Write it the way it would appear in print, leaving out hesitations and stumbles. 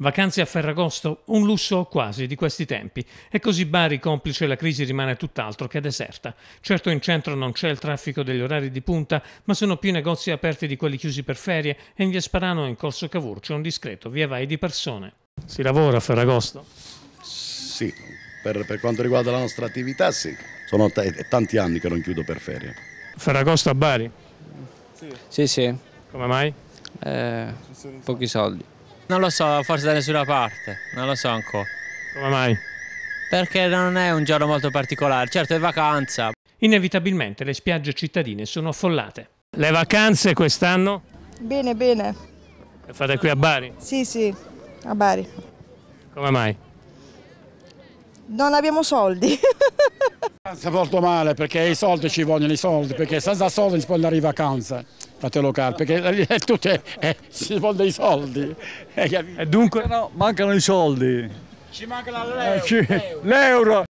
Vacanze a Ferragosto? Un lusso o quasi di questi tempi. E così Bari, complice la crisi, rimane tutt'altro che deserta. Certo in centro non c'è il traffico degli orari di punta, ma sono più negozi aperti di quelli chiusi per ferie e in via Sparano e in Corso Cavour c'è un discreto via vai di persone. Si lavora a Ferragosto? Sì, per quanto riguarda la nostra attività sì. Sono tanti anni che non chiudo per ferie. Ferragosto a Bari? Sì. Come mai? Pochi soldi. Non lo so, forse da nessuna parte, non lo so ancora. Come mai? Perché non è un giorno molto particolare, certo è vacanza. Inevitabilmente le spiagge cittadine sono affollate. Le vacanze quest'anno? Bene, bene. Le fate qui a Bari? Sì, a Bari. Come mai? Non abbiamo soldi. Vacanza porto male, perché i soldi ci vogliono, perché senza soldi non si può andare in vacanza. Fatelo caro, perché si vuole dei soldi. E dunque mancano i soldi. Ci manca l'euro.